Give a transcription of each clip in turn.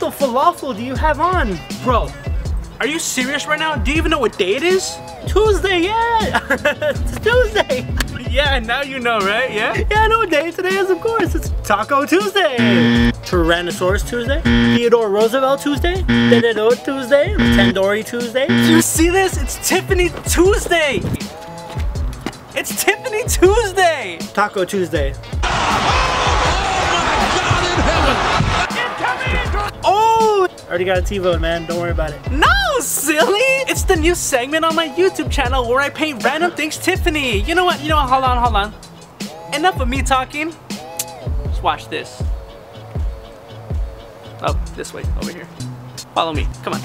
What the falafel do you have on? Bro, are you serious right now? Do you even know what day it is? Tuesday, yeah! It's Tuesday! Yeah, now you know, right? Yeah? Yeah, I know what day today is, of course. It's Taco Tuesday! Tyrannosaurus Tuesday? Theodore Roosevelt Tuesday? Diddo Tuesday? Tandoori Tuesday? Do you see this? It's Tiffany Tuesday! It's Tiffany Tuesday! Taco Tuesday. Oh! I already got a T-vote, man. Don't worry about it. No, silly! It's the new segment on my YouTube channel where I paint random things Tiffany. You know what? You know what? Hold on. Enough of me talking. Just watch this. Oh, this way. Over here. Follow me. Come on.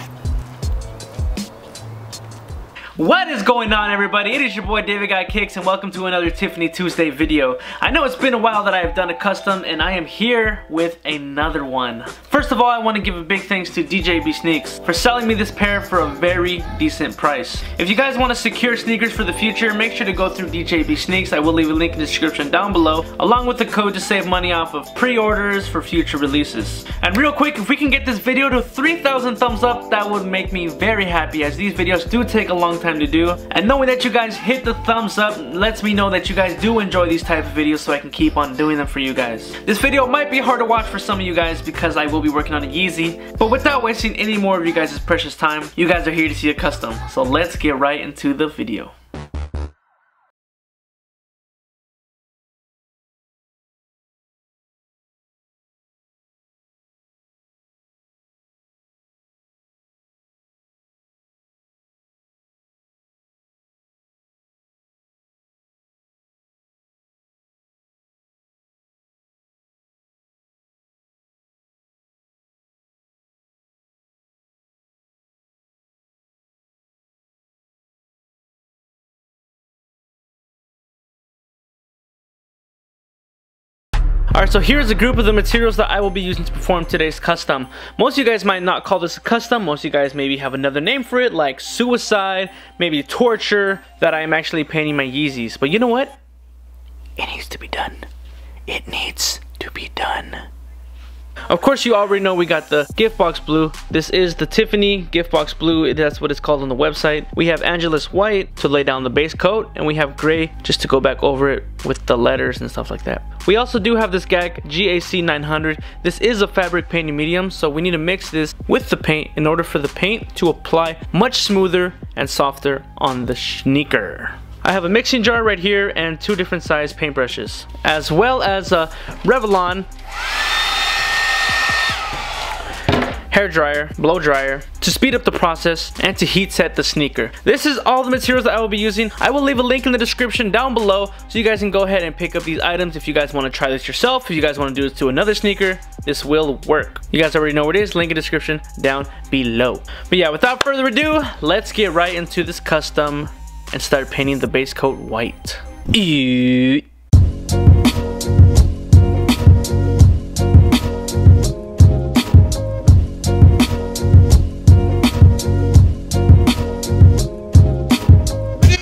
What is going on, everybody? It is your boy Davidgotkicks, and welcome to another Tiffany Tuesday video. I know it's been a while that I have done a custom, and I am here with another one. First of all, I want to give a big thanks to DJB Sneaks for selling me this pair for a very decent price. If you guys want to secure sneakers for the future, make sure to go through DJB Sneaks. I will leave a link in the description down below, along with the code to save money off of pre-orders for future releases. And real quick, if we can get this video to 3,000 thumbs up, that would make me very happy, as these videos do take a long time to do, and knowing that you guys hit the thumbs up lets me know that you guys do enjoy these type of videos, so I can keep on doing them for you guys. This video might be hard to watch for some of you guys because I will be working on a Yeezy, but without wasting any more of you guys' precious time, you guys are here to see a custom, so let's get right into the video. Alright, so here's a group of the materials that I will be using to perform today's custom. Most of you guys might not call this a custom, most of you guys maybe have another name for it, like suicide, maybe torture, that I am actually painting my Yeezys. But you know what? It needs to be done. It needs to be done. Of course, you already know we got the gift box blue. This is the Tiffany gift box blue. That's what it's called on the website. We have Angelus white to lay down the base coat, and we have gray just to go back over it with the letters and stuff like that. We also do have this GAC 900. This is a fabric painting medium, so we need to mix this with the paint in order for the paint to apply much smoother and softer on the sneaker. I have a mixing jar right here and two different size paintbrushes, as well as a Revlon hair dryer, blow dryer, to speed up the process and to heat set the sneaker. This is all the materials that I will be using. I will leave a link in the description down below so you guys can go ahead and pick up these items if you guys want to try this yourself. If you guys want to do this to another sneaker, this will work. You guys already know where it is. Link in the description down below. But yeah, without further ado, let's get right into this custom and start painting the base coat white. Ew.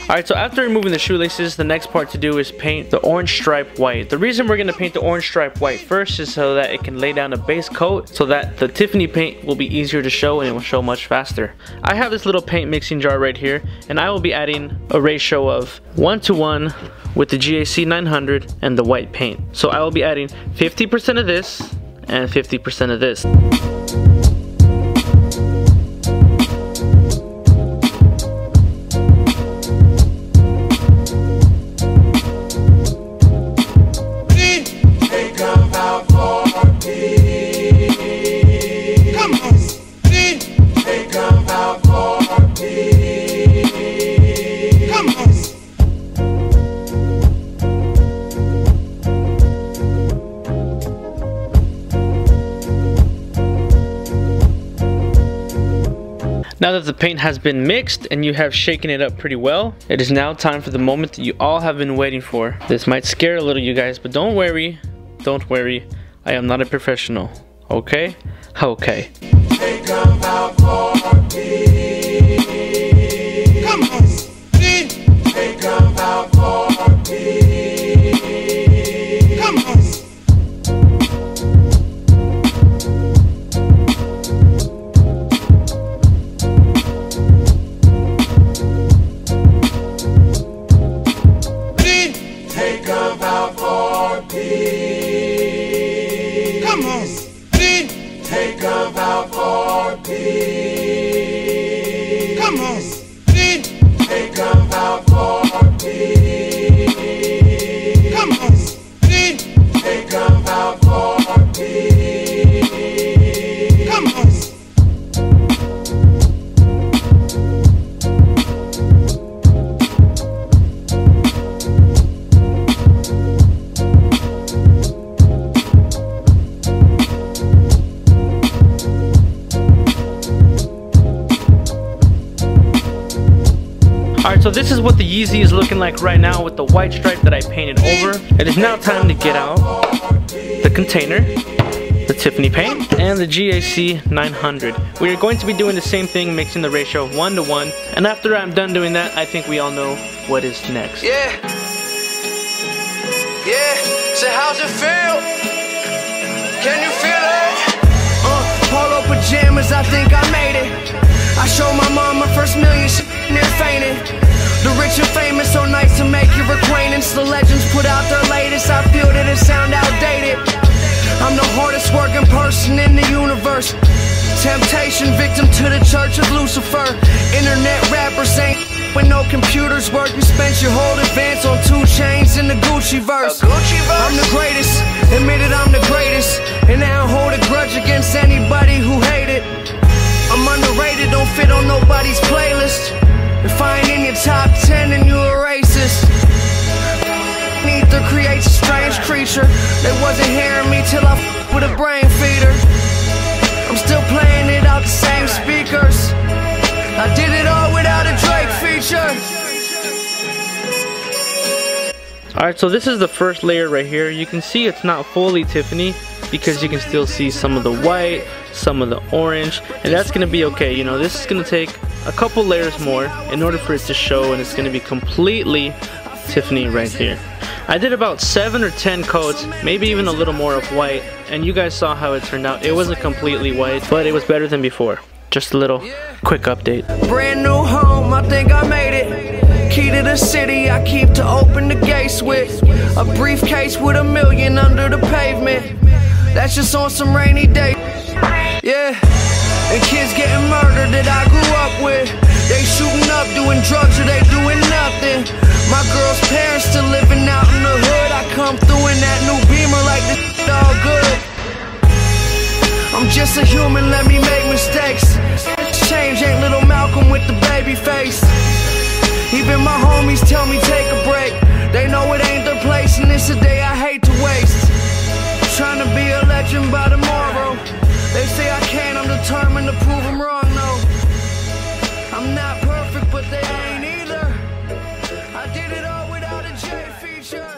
Alright, so after removing the shoelaces, the next part to do is paint the orange stripe white. The reason we're going to paint the orange stripe white first is so that it can lay down a base coat, so that the Tiffany paint will be easier to show and it will show much faster. I have this little paint mixing jar right here, and I will be adding a ratio of 1:1 with the GAC 900 and the white paint. So I will be adding 50% of this and 50% of this. Now that the paint has been mixed and you have shaken it up pretty well, it is now time for the moment that you all have been waiting for. This might scare a little you guys, but don't worry. I am not a professional, okay? Okay. think about for peace. Come on. Think about for peace. Come on. Think about for peace. Come on. So this is what the Yeezy is looking like right now with the white stripe that I painted over. It is now time to get out the container, the Tiffany paint, and the GAC 900. We are going to be doing the same thing, mixing the ratio 1:1. And after I'm done doing that, I think we all know what is next. Yeah. Yeah. So how's it feel? Can you feel it? Polo pajamas, I think I made it. I showed my mom my first million, she near fainted. The rich and famous, so nice to make your acquaintance. The legends put out their latest, I feel that it sound outdated. I'm the hardest working person in the universe. Temptation, victim to the church of Lucifer. Internet rappers ain't when no computers work. You spent your whole advance on 2 chains in the Gucci verse. I'm the greatest, admit it, I'm the greatest. And I don't hold a grudge against anybody who hate it. I'm underrated, don't fit on nobody's playlist. If I ain't in your top 10, then you a racist. Neither creates a strange creature. They wasn't hearing me till I f***ed with a brain feeder. I'm still playing it out the same speakers. I did it all without a Drake feature. Alright, so this is the first layer right here. You can see it's not fully Tiffany, because you can still see some of the white, some of the orange, and that's gonna be okay. You know, this is gonna take a couple layers more in order for it to show, and it's gonna be completely Tiffany right here. I did about 7 or 10 coats, maybe even a little more of white, and you guys saw how it turned out. It wasn't completely white, but it was better than before. Just a little quick update. Brand new home, I think I made it. Key to the city, I keep to open the gates with. A briefcase with a million under the pavement. That's just on some rainy day. Yeah. And kids getting murdered that I grew up with. They shooting up, doing drugs, or they doing nothing. My girl's parents still living out in the hood. I come through in that new Beamer like this all good. I'm just a human, let me make mistakes. Change ain't little Malcolm with the baby face. Even my homies tell me take a break. They know it ain't their place, and it's a day I hate to waste. Trying to be a legend by tomorrow. They say I can't, I'm determined to prove them wrong, no. I'm not perfect, but they ain't either. I did it all without a J feature.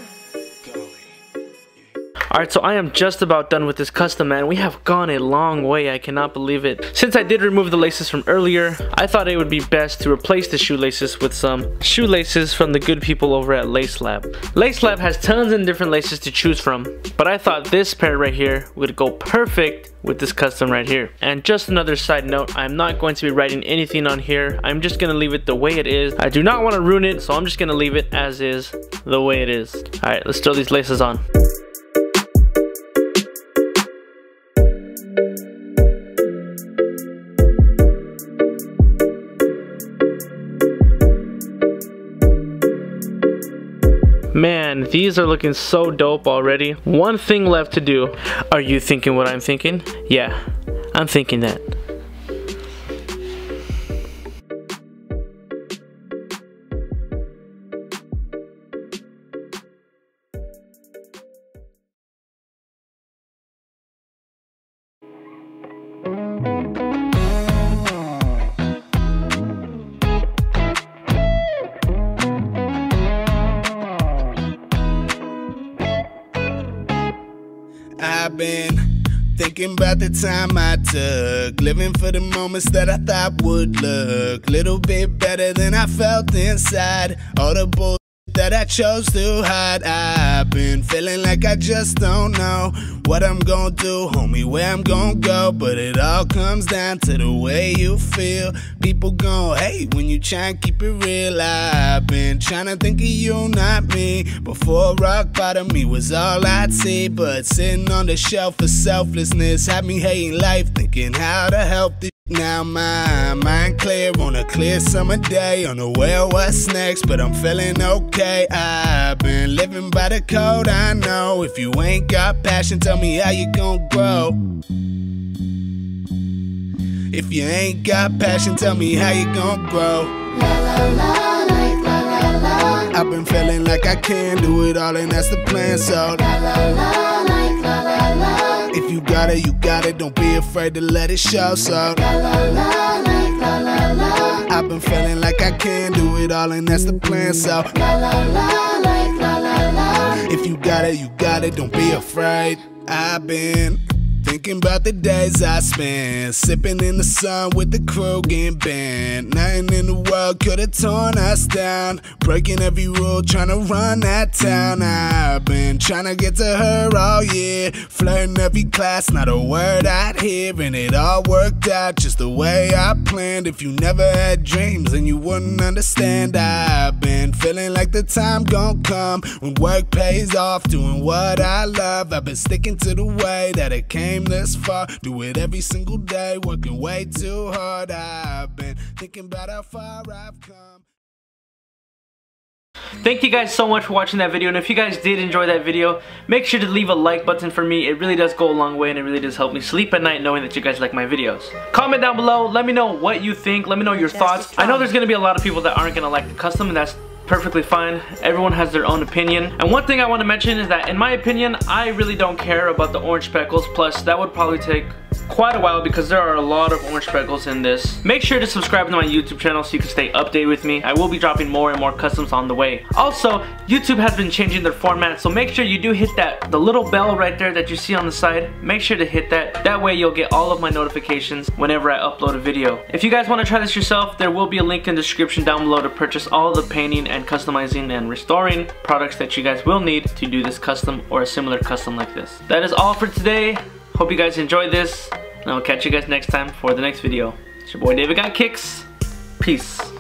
Alright, so I am just about done with this custom, man. We have gone a long way, I cannot believe it. Since I did remove the laces from earlier, I thought it would be best to replace the shoelaces with some shoelaces from the good people over at Lace Lab. Lace Lab has tons of different laces to choose from, but I thought this pair right here would go perfect with this custom right here. And just another side note, I'm not going to be writing anything on here. I'm just gonna leave it the way it is. I do not want to ruin it, so I'm just gonna leave it as is, the way it is. Alright, let's throw these laces on. Man, these are looking so dope already. One thing left to do. Are you thinking what I'm thinking? Yeah, I'm thinking that. I've been thinking about the time I took, living for the moments that I thought would look little bit better than I felt inside. All the bullshit that I chose to hide. I've been feeling like I just don't know what I'm gonna do, homie, where I'm gonna go. But it all comes down to the way you feel. People gon' hate when you try and keep it real. I've been trying to think of you, not me. Before rock bottom, me was all I'd see. But sitting on the shelf of selflessness had me hating life, thinking how to help this. Now my mind clear on a clear summer day, unaware what's next, but I'm feeling okay. I've been living by the code, I know. If you ain't got passion, tell me how you gon' grow. If you ain't got passion, tell me how you gon' grow. La la la, like la la la. I've been feeling like I can do it all, and that's the plan. So la la la, like la la la. If you got it, don't be afraid to let it show, so la, la, la, like, la, la, la. I've been feeling like I can do it all, and that's the plan, so la, la, la, like, la, la, la. If you got it, don't be afraid. I've been thinking about the days I spent sipping in the sun with the crew getting bent. Nothing in the world could have torn us down, breaking every rule, trying to run that town. I've been trying to get to her all year, flirting every class, not a word I'd hear. And it all worked out just the way I planned. If you never had dreams, then you wouldn't understand. I've been feeling like the time gon' come when work pays off, doing what I love. I've been sticking to the way that it came this far, do it every single day, working way too hard. I've been thinking about how far I've come. Thank you guys so much for watching that video, and if you guys did enjoy that video, make sure to leave a like button for me. It really does go a long way, and it really does help me sleep at night knowing that you guys like my videos. Comment down below, let me know what you think, let me know your thoughts. I know there's gonna be a lot of people that aren't gonna like the custom, and that's perfectly fine. Everyone has their own opinion. And one thing I want to mention is that in my opinion, I really don't care about the orange speckles. Plus, that would probably take quite a while because there are a lot of orange speckles in this. Make sure to subscribe to my YouTube channel so you can stay updated with me. I will be dropping more and more customs on the way. Also, YouTube has been changing their format, so make sure you do hit that, the little bell right there that you see on the side. Make sure to hit that. That way you'll get all of my notifications whenever I upload a video. If you guys want to try this yourself, there will be a link in the description down below to purchase all the painting and customizing and restoring products that you guys will need to do this custom or a similar custom like this. That is all for today. Hope you guys enjoyed this, and I'll catch you guys next time for the next video. It's your boy Davidgotkicks. Peace.